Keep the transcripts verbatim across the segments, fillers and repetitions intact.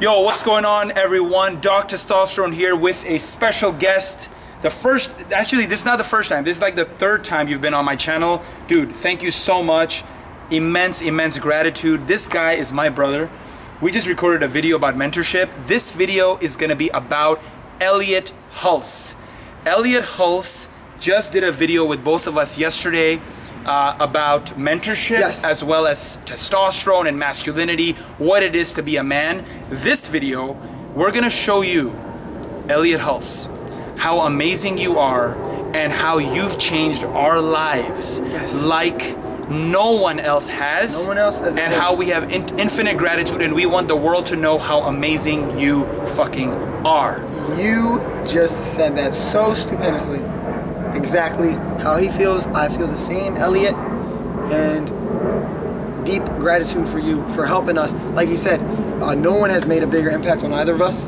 Yo, what's going on, everyone? Doc Testosterone here with a special guest. The first, actually, this is not the first time. This is like the third time you've been on my channel. Dude, thank you so much. Immense, immense gratitude. This guy is my brother. We just recorded a video about mentorship. This video is gonna be about Elliott Hulse. Elliott Hulse just did a video with both of us yesterday uh, about mentorship, yes, as well as testosterone and masculinity, what it is to be a man. This video, we're gonna show you Elliott Hulse, how amazing you are and how you've changed our lives, yes, like no one else has. No one else has. And how we have in infinite gratitude, and we want the world to know how amazing you fucking are. You just said that so stupendously. Exactly how he feels. I feel the same, Elliott. And deep gratitude for you for helping us. Like he said, uh, no one has made a bigger impact on either of us.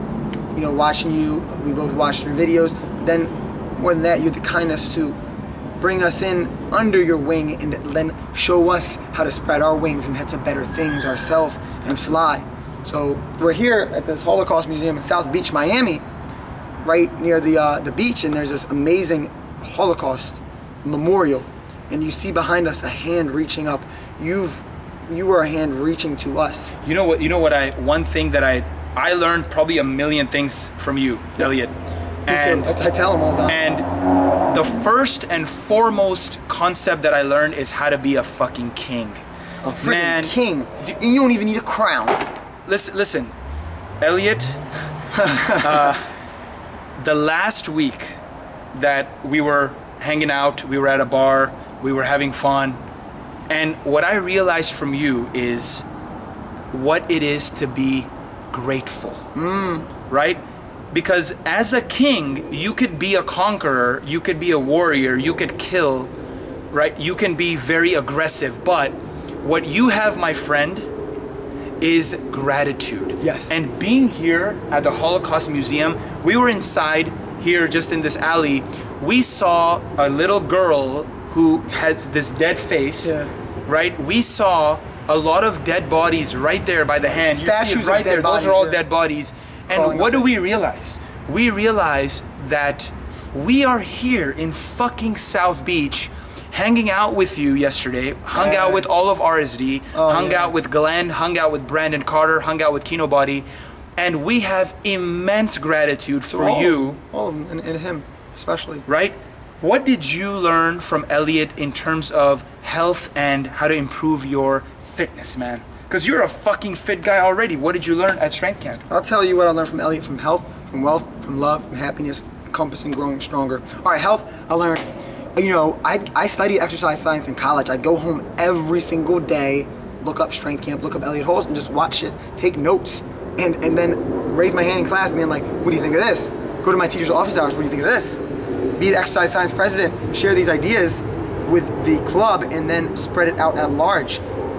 You know, watching you, we both watched your videos. Then, more than that, you had the kindness to bring us in under your wing and then show us how to spread our wings and head to better things ourselves and fly. So we're here at this Holocaust Museum in South Beach, Miami, right near the uh, the beach, and there's this amazing Holocaust memorial, and you see behind us a hand reaching up. You've you were a hand reaching to us. You know what? You know what? I one thing that I I learned probably a million things from you, yeah, Elliott. Me and too. I tell them all the time. And the first and foremost concept that I learned is how to be a fucking king. A freaking Man, king. And you don't even need a crown. Listen, listen, Elliott. uh, the last week that we were hanging out, we were at a bar, we were having fun, and what I realized from you is what it is to be grateful, mm. right? Because as a king, you could be a conqueror, you could be a warrior, you could kill, right? You can be very aggressive, but what you have, my friend, is gratitude. Yes. And being here at the Holocaust Museum, we were inside here just in this alley, we saw a little girl who has this dead face, yeah, right? We saw a lot of dead bodies right there by the hand. Statues right there, those are all dead bodies. And what do we realize? We realize that we are here in fucking South Beach hanging out with you yesterday, hung out with all of R S D, hung out with Glenn, hung out with Brandon Carter, hung out with Kino Body. And we have immense gratitude for all, you. All of them, and, and him especially. Right? What did you learn from Elliott in terms of health and how to improve your fitness, man? Because you're a fucking fit guy already. What did you learn at Strength Camp? I'll tell you what I learned from Elliott, from health, from wealth, from love, from happiness, encompassing growing stronger. All right, health, I learned, you know, I, I studied exercise science in college. I'd go home every single day, look up Strength Camp, look up Elliott Hulse, and just watch it, take notes. And, and then raise my hand in class being like, what do you think of this? Go to my teacher's office hours, what do you think of this? Be the exercise science president, share these ideas with the club, and then spread it out at large.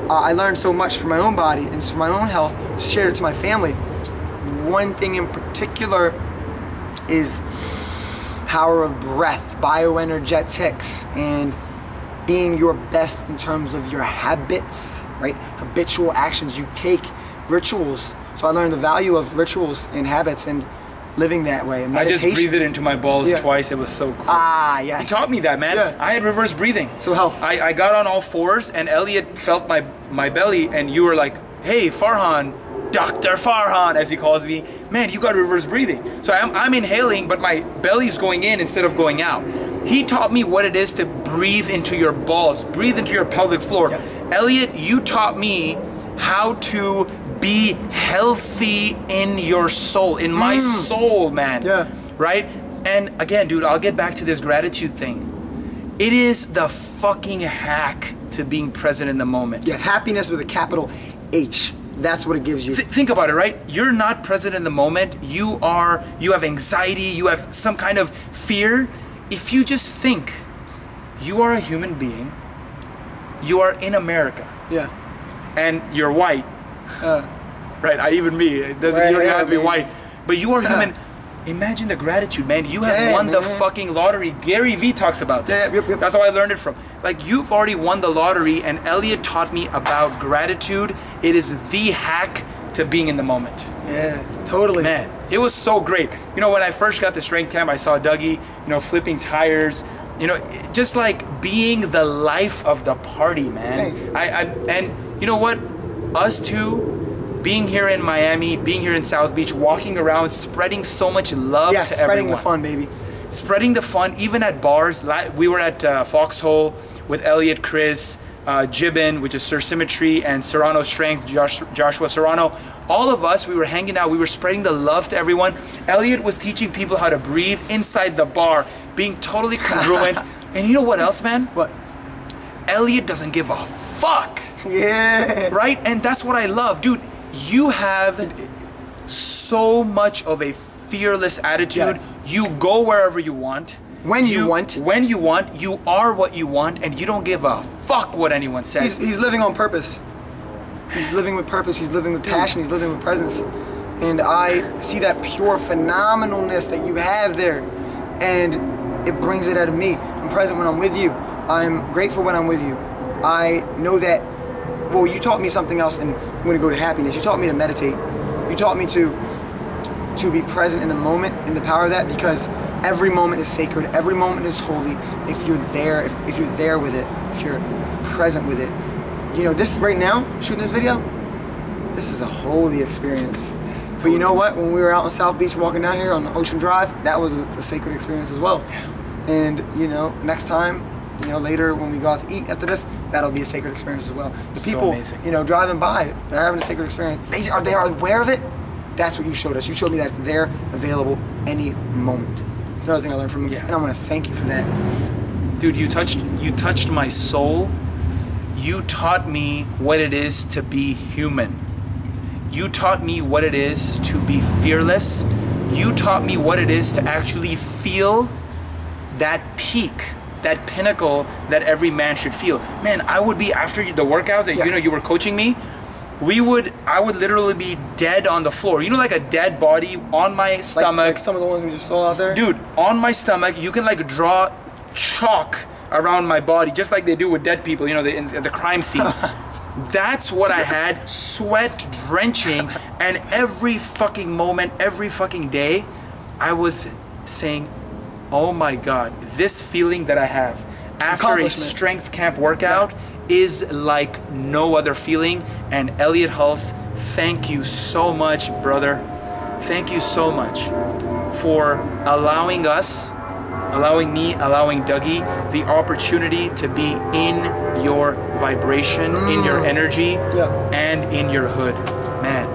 Uh, I learned so much from my own body and from my own health, shared it to my family. One thing in particular is power of breath, bioenergetics, and being your best in terms of your habits, right? Habitual actions you take, rituals. So I learned the value of rituals and habits and living that way. And I just breathed it into my balls, yeah, twice. It was so cool. Ah, yes. He taught me that, man. Yeah. I had reverse breathing. So health. I, I got on all fours, and Elliott felt my, my belly, and you were like, hey, Farhan, Doctor Farhan, as he calls me, man, you got reverse breathing. So I'm, I'm inhaling, but my belly's going in instead of going out. He taught me what it is to breathe into your balls, breathe into your pelvic floor. Yeah. Elliott, you taught me how to be healthy in your soul, in my mm. soul, man. Yeah. Right? And again, dude, I'll get back to this gratitude thing. It is the fucking hack to being present in the moment. Yeah, happiness with a capital H. That's what it gives you. Th think about it, right? You're not present in the moment. You are, you have anxiety, you have some kind of fear. If you just think, you are a human being, you are in America. Yeah. And you're white. Uh, right, I even me. It doesn't right, you don't yeah, have to be man. white, but you are human. Imagine the gratitude, man. You have yeah, won man. the fucking lottery. Gary V talks about this. Yeah, yep, yep. That's how I learned it from. Like, you've already won the lottery, and Elliott taught me about gratitude. It is the hack to being in the moment. Yeah, totally. Man, it was so great. You know, when I first got to Strength Camp, I saw Dougie, you know, flipping tires, you know, just like being the life of the party, man. Nice. I, I, and you know what? Us two, being here in Miami, being here in South Beach, walking around, spreading so much love yeah, to everyone. Yeah, spreading the fun, baby. Spreading the fun, even at bars. We were at uh, Foxhole with Elliott, Chris, uh, Jibin, which is Sir Symmetry, and Serrano Strength, Josh, Joshua Serrano. All of us, we were hanging out. We were spreading the love to everyone. Elliott was teaching people how to breathe inside the bar, being totally congruent. And you know what else, man? What? Elliott doesn't give a fuck. Yeah. Right? And that's what I love, dude. You have so much of a fearless attitude. Yeah. You go wherever you want. When you, you want. When you want. You are what you want, and you don't give a fuck what anyone says. He's, he's living on purpose. He's living with purpose. He's living with passion. He's living with presence. And I see that pure phenomenalness that you have there, and it brings it out of me. I'm present when I'm with you. I'm grateful when I'm with you. I know that. Well, you taught me something else, and I'm going to go to happiness. You taught me to meditate. You taught me to to be present in the moment, in the power of that, because every moment is sacred. Every moment is holy. If you're there, if, if you're there with it, if you're present with it, you know, this right now, shooting this video, this is a holy experience. But you know what? When we were out in South Beach walking down here on Ocean Drive, that was a, a sacred experience as well. And you know, next time, you know, later when we go out to eat after this, that'll be a sacred experience as well. The so people, amazing. You know, driving by, they're having a sacred experience. They are, they are aware of it. That's what you showed us. You showed me that it's there, available any moment. It's another thing I learned from you, yeah. And I want to thank you for that. Dude, you touched, you touched my soul. You taught me what it is to be human. You taught me what it is to be fearless. You taught me what it is to actually feel that peak, that pinnacle that every man should feel. Man, I would be, after the workouts that yeah. you know you were coaching me, we would, I would literally be dead on the floor. You know, like a dead body on my stomach. Like, like some of the ones we just saw out there? Dude, on my stomach, you can like draw chalk around my body, just like they do with dead people, you know, the, in the crime scene. That's what I had, sweat drenching, and every fucking moment, every fucking day, I was saying, oh my God, this feeling that I have after a strength camp workout yeah. is like no other feeling. And Elliott Hulse, thank you so much, brother. Thank you so much for allowing us, allowing me, allowing Dougie, the opportunity to be in your vibration, mm. in your energy, yeah. and in your hood. Man,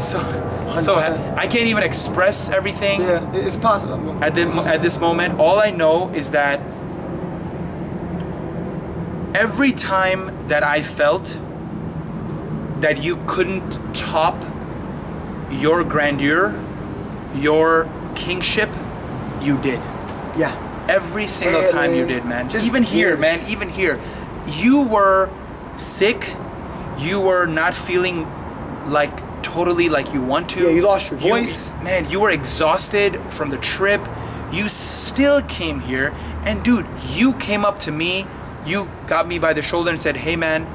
so... So I can't even express everything. Yeah, it's impossible. At this, at this moment, all I know is that every time that I felt that you couldn't top your grandeur, your kingship, you did. Yeah. Every single yeah, time man. you did, man. Just even here, years. man, even here. You were sick. You were not feeling like totally like you want to. Yeah, you lost your voice. You, man, you were exhausted from the trip. You still came here, and dude, you came up to me, you got me by the shoulder and said, hey man,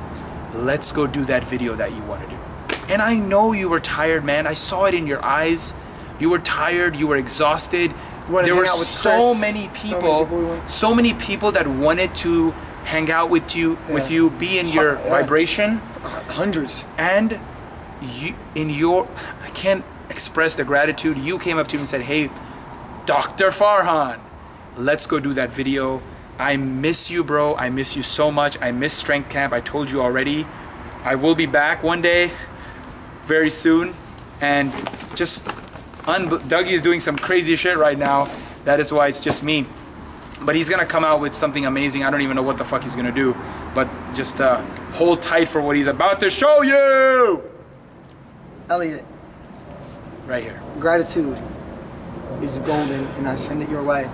let's go do that video that you want to do. And I know you were tired, man. I saw it in your eyes. You were tired, you were exhausted. You there were out with so Chris. many people, so many people, we so many people that wanted to hang out with you, yeah. with you, be in your yeah. vibration. Hundreds. And You, in your, I can't express the gratitude. You came up to me and said, hey, Doctor Farhan, let's go do that video. I miss you, bro. I miss you so much. I miss Strength Camp. I told you already. I will be back one day, very soon. And just, Dougie is doing some crazy shit right now. That is why it's just me. But he's gonna come out with something amazing. I don't even know what the fuck he's gonna do. But just uh, hold tight for what he's about to show you. Elliott, right here. Gratitude is golden, and I send it your way.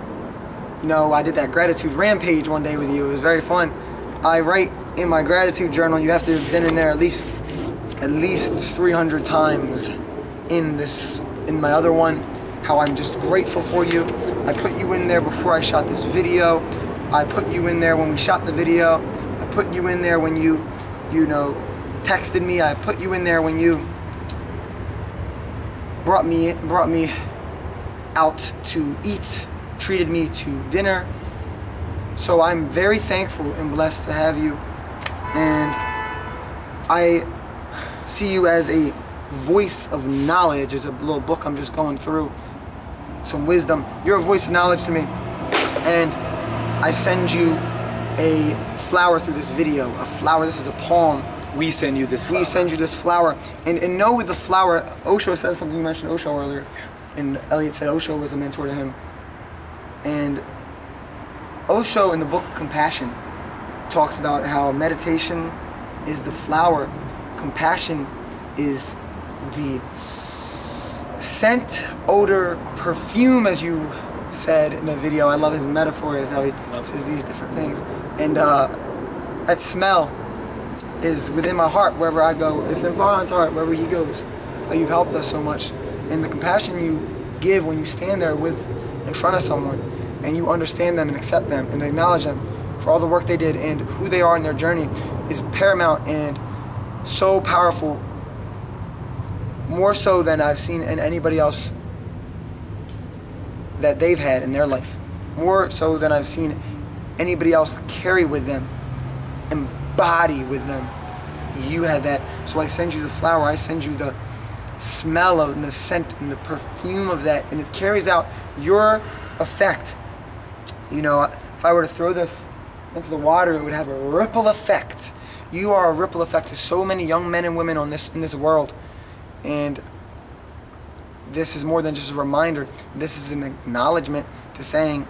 You know, I did that gratitude rampage one day with you. It was very fun. I write in my gratitude journal. You have to have been in there at least, at least three hundred times. In this, in my other one, how I'm just grateful for you. I put you in there before I shot this video. I put you in there when we shot the video. I put you in there when you, you know, texted me. I put you in there when you. brought me brought me out to eat, treated me to dinner. So I'm very thankful and blessed to have you, and I see you as a voice of knowledge. Is a little book I'm just going through, some wisdom. You're a voice of knowledge to me, and I send you a flower through this video. A flower. This is a poem. We send you this flower. We send you this flower. And, and know with the flower, Osho says something. You mentioned Osho earlier, and Elliott said Osho was a mentor to him. And Osho in the book Compassion talks about how meditation is the flower, compassion is the scent, odor, perfume, as you said in the video. I love his metaphor, is how he says these different things. And uh, that smell is within my heart wherever I go. It's in Florian's heart wherever he goes. How you've helped us so much. And the compassion you give when you stand there with in front of someone and you understand them and accept them and acknowledge them for all the work they did and who they are in their journey is paramount and so powerful, more so than I've seen in anybody else that they've had in their life, more so than I've seen anybody else carry with them, embody with them. You had that. So I send you the flower, I send you the smell of and the scent and the perfume of that, and it carries out your effect. You know, if I were to throw this into the water, it would have a ripple effect. You are a ripple effect to so many young men and women on this in this world. And this is more than just a reminder. This is an acknowledgement to saying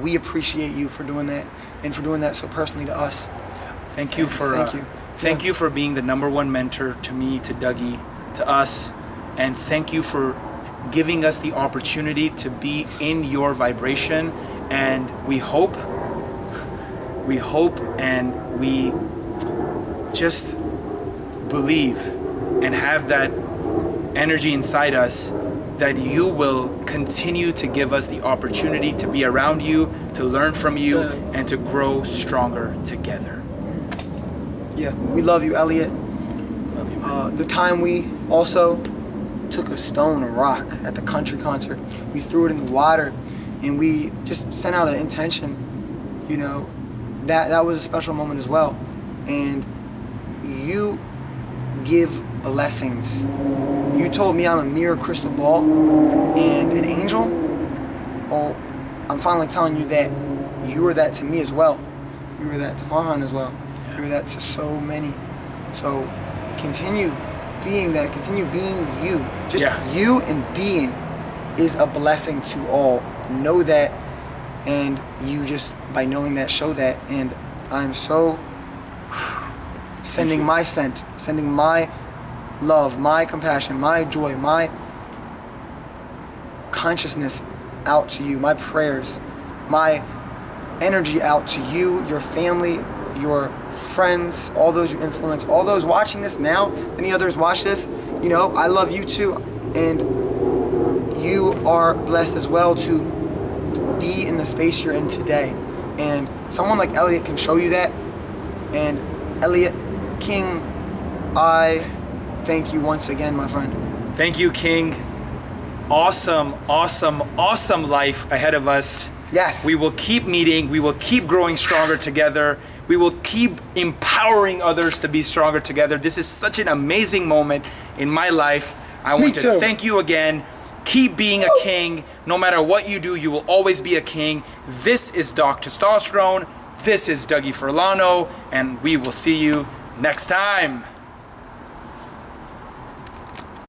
we appreciate you for doing that and for doing that so personally to us. Thank you for thank, uh, you. thank yeah. you for being the number one mentor to me, to Dougie, to us, and thank you for giving us the opportunity to be in your vibration. And we hope, we hope, and we just believe and have that energy inside us that you will continue to give us the opportunity to be around you, to learn from you, and to grow stronger together. Yeah, we love you, Elliott. Love you, man. Uh, the time we also took a stone, a rock, at the country concert, we threw it in the water, and we just sent out an intention. You know, that that was a special moment as well. And you give blessings. You told me I'm a mirror crystal ball and an angel. Well, I'm finally telling you that you were that to me as well. You were that to Farhan as well. Yeah. You were that to so many. So continue being that. Continue being you. Just yeah. you and being is a blessing to all. Know that, and you just, by knowing that, show that. And I'm so sending my scent, sending my love, my compassion, my joy, my consciousness out to you, my prayers, my energy out to you, your family, your friends, all those you influence, all those watching this now, any others watch this, you know, I love you too, and you are blessed as well to be in the space you're in today. And someone like Elliott can show you that. And Elliott King, I thank you once again, my friend. Thank you, King. Awesome, awesome, awesome life ahead of us. Yes. We will keep meeting. We will keep growing stronger together. We will keep empowering others to be stronger together. This is such an amazing moment in my life. I want Me to too. thank you again. Keep being a king. No matter what you do, you will always be a king. This is Doc Testosterone. This is Dougie Forlano, and we will see you next time.